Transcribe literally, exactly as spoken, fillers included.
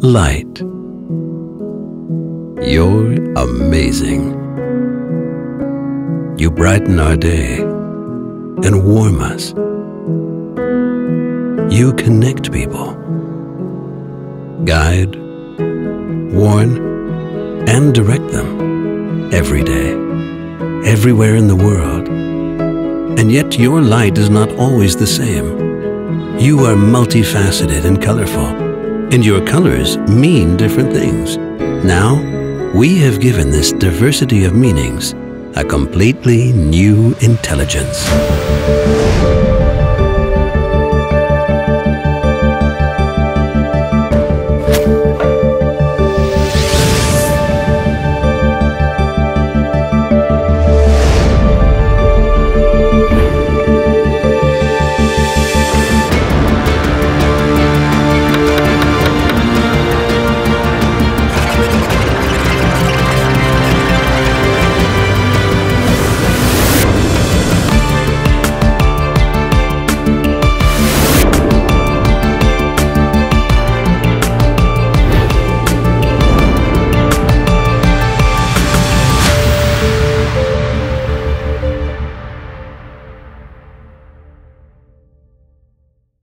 light. You're amazing. You brighten our day and warm us. You connect people, guide, warn, and direct them every day, everywhere in the world. And yet your light is not always the same. You are multifaceted and colorful, and your colors mean different things. Now, we have given this diversity of meanings a completely new intelligence.